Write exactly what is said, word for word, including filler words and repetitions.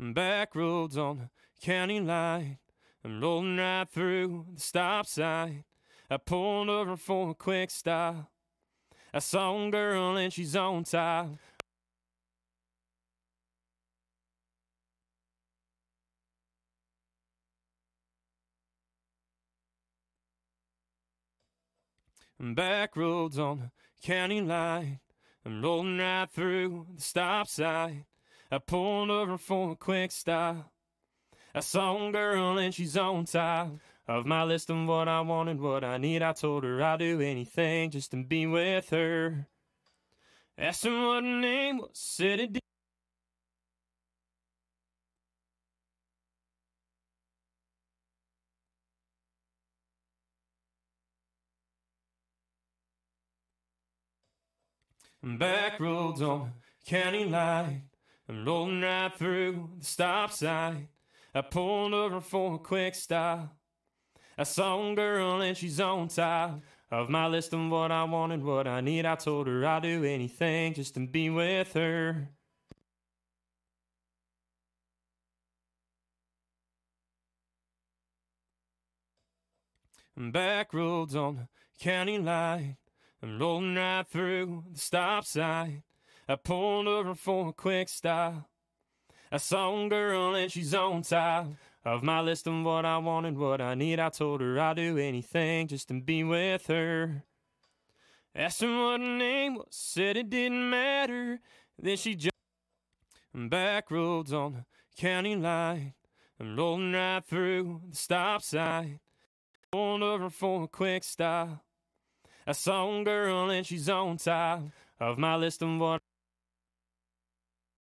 back roads on the county line. I'm rolling right through the stop sign. I pulled over for a quick stop. I saw a girl and she's on top. Back roads on the county line. I'm rolling right through the stop sign. I pulled over for a quick stop. I saw a girl and she's on top of my list of what I want and what I need. I told her I'd do anything just to be with her. Asked her what her name was, said it did. Back roads on the county line. I'm rolling right through the stop sign. I pulled over for a quick stop. I saw a girl and she's on top of my list of what I want and what I need. I told her I'd do anything just to be with her. Back roads on the county line. I'm rolling right through the stop sign. I pulled over for a quick stop. I saw a girl and she's on top of my list of what I want and what I need. I told her I'd do anything just to be with her. Asked her what her name was, said it didn't matter. Then she jumped. Back roads on the county line. I'm rolling right through the stop sign. Pulled over for a quick stop. I saw a girl and she's on top of my list of what